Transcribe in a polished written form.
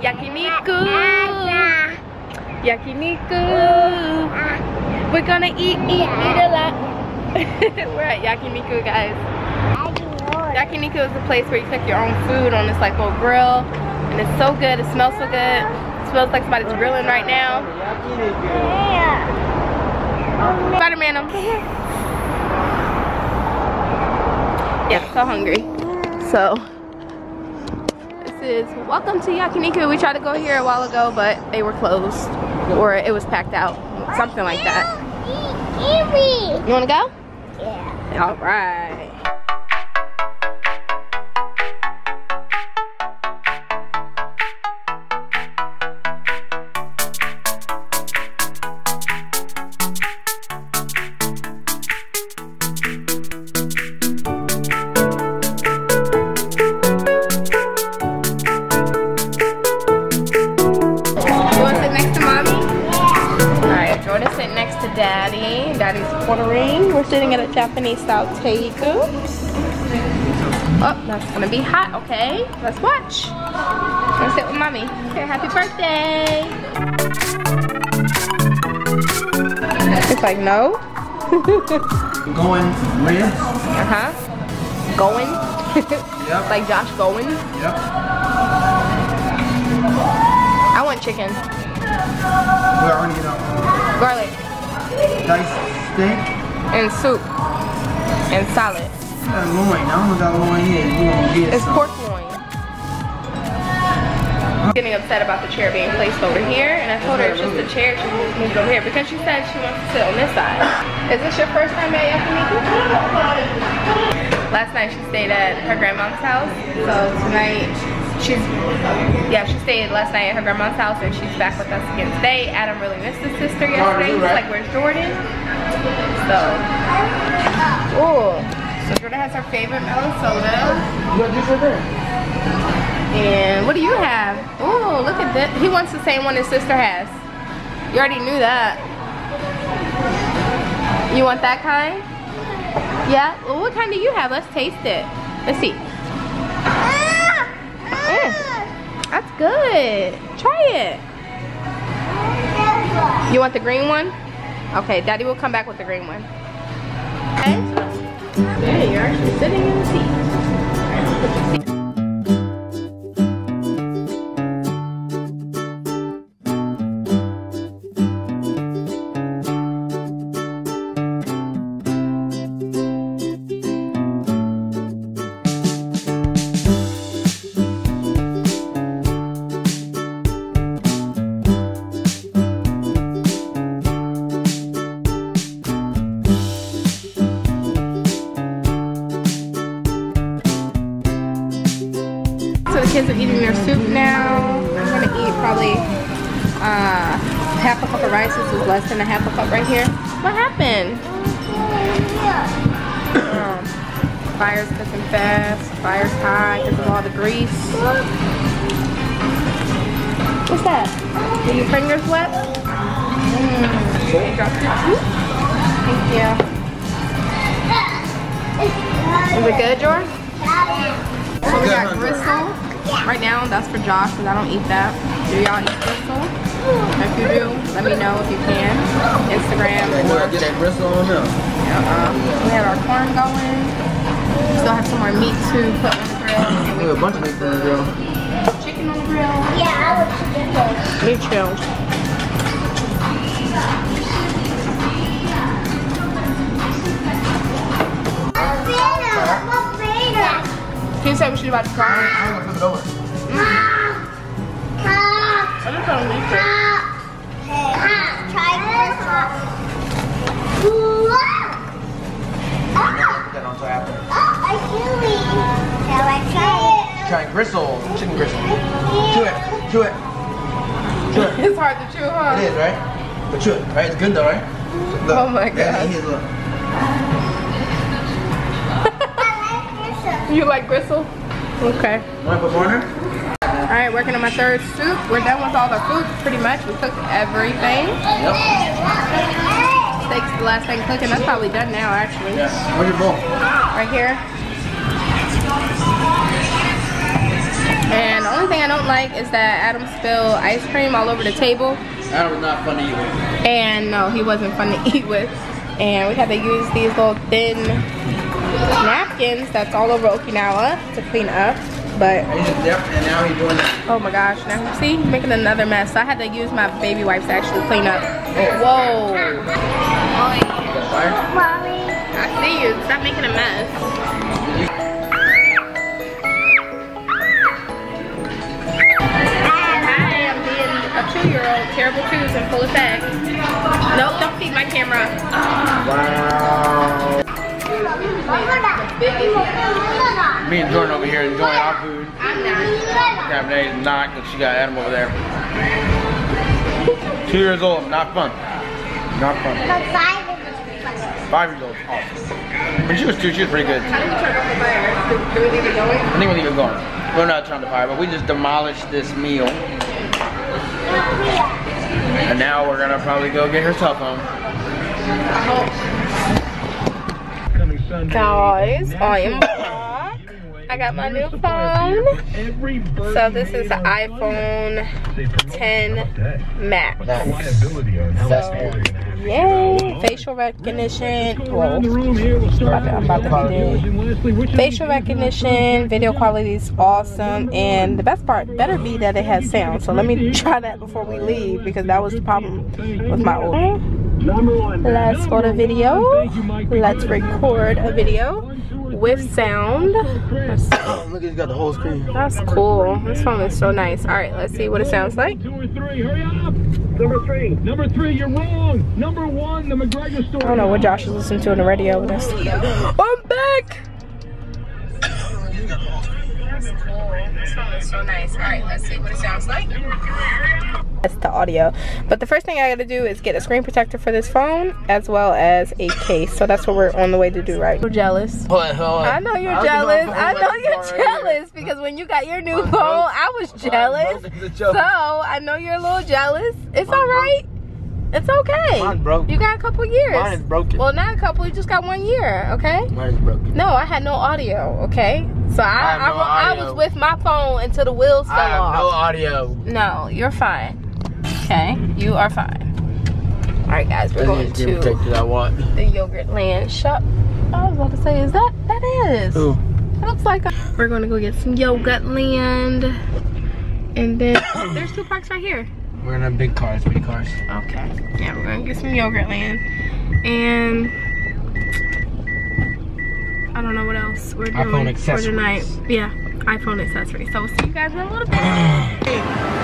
Yakiniku! Yakiniku! We're gonna eat a lot. We're at Yakiniku, guys. Yakiniku is a place where you cook your own food on this like little grill, and it's so good. It smells so good. It smells like somebody's grilling right now. Spider-Man, I'm here. Yeah, so hungry. So this is welcome to Yakiniku. We tried to go here a while ago, but they were closed, or it was packed out, something like that. You wanna go? Yeah. All right. Daddy. Daddy's ordering. We're sitting at a Japanese style table. Oh, that's gonna be hot, okay? Let's watch. Let's sit with mommy. Okay, happy birthday. It's like, no. Going red. Uh-huh. Going. Yep. Like Josh Goen. Yep. I want chicken. We're already getting out. Garlic. Nice steak. And soup. And salad. Got loin. I almost got loin here. It's pork loin. I'm getting upset about the chair being placed over here, and I told her it's just the chair, she moved over here because she said she wants to sit on this side. Is this your first time at Yakiniku? Last night she stayed at her grandma's house, so tonight she stayed last night at her grandma's house, and she's back with us again today. Adam really missed his sister yesterday. He's like, where's Jordan? So, so Jordan has her favorite melon soda. And what do you have? Oh, look at this. He wants the same one his sister has. You already knew that. You want that kind? Yeah? Well, what kind do you have? Let's taste it. Let's see. That's good. Try it. You want the green one? Okay, Daddy will come back with the green one. Okay. There you are. She's sitting in the kids are eating their soup now. I'm gonna eat probably half a cup of rice. This is less than a half a cup right here. What happened? Fire's cooking fast. Fire's high because of all the grease. What's that? Are your fingers wet? Thank you. Is it good, George? So we got gristle. Right now, that's for Josh, because I don't eat that. Do y'all eat gristle? If you do, let me know if you can. Instagram. Where I get that gristle on them. We have our corn going. We still have some more meat to put on the grill. We have a bunch of meat on the grill. Chicken on the grill. Yeah, I would chicken. Me too. Can you say what she's about to try? Over. I'm just gonna leave it. Try this one. I feel it. Shall I try it? Try gristle, chicken gristle. Chew it. It's hard to chew, huh? It is, right? But chew it, right? It's good though, right? Look. Oh my god. I like gristle. You like gristle? Okay. Alright, working on my third soup. We're done with all the food pretty much. We cooked everything. Yep. Steak's the last thing cooking. That's probably done now, actually. Yeah. Where's your bowl? Right here. And the only thing I don't like is that Adam spilled ice cream all over the table. Adam was not fun to eat with. And no, he wasn't fun to eat with. And we had to use these little thin napkins that's all over Okinawa to clean up. But and now he's doing it. Oh my gosh, now you see, making another mess. So I had to use my baby wipes to actually clean up. Whoa. Mommy. Mommy. I see you. Stop making a mess. Two-year-old, terrible twos and full effect. Nope, don't feed my camera. Wow. Me and Jordan over here enjoying our food. I'm not. Cabernet is not, because she got Adam over there. 2 years old, not fun. Not fun. 5 years old, awesome. When she was two, she was pretty good. How do we turn off the fire? Do we leave it going? I think we leave it going. We're not turning the fire, but we just demolished this meal. And now we're gonna probably go get her cell phone. Guys, I am back. I got my new phone. So this is the iPhone 10 Max. So, yay! Facial recognition. Facial recognition, video quality is awesome, and the best part better be that it has sound. So let me try that before we leave, because that was the problem with my old. Let's go to video. Let's record a video with sound. Look, he's got the whole screen. That's cool. This phone is so nice. All right, let's see what it sounds like. 2 or 3, hurry up. Number 3, you're wrong. Number 1, the McGregor story. I don't know what Josh is listening to on the radio. With us. I'm back. That's cool. This phone is so nice. All right, let's see what it sounds like. That's the audio. But the first thing I gotta do is get a screen protector for this phone, as well as a case. So that's what we're on the way to do, right? You're jealous. I know you're jealous. I know you're jealous, because when you got your new phone, I was jealous. So I know you're a little jealous. It's alright. It's okay. Mine broke. You got a couple years. Mine is broken. Well, not a couple. You just got 1 year, okay? Mine is broken. No, I had no audio, okay? So I was with my phone until the wheels fell off. No audio. No, you're fine. Okay, you are fine. All right, guys, we're going to the Yogurt Land shop. I was about to say, is that? That is. Ooh. It looks like we're going to go get some Yogurt Land. And then there's 2 parks right here. We're going to have big cars, big cars. Okay. Yeah, we're going to get some Yogurt Land. And I don't know what else we're doing for tonight. Yeah, iPhone accessories. So we'll see you guys in a little bit.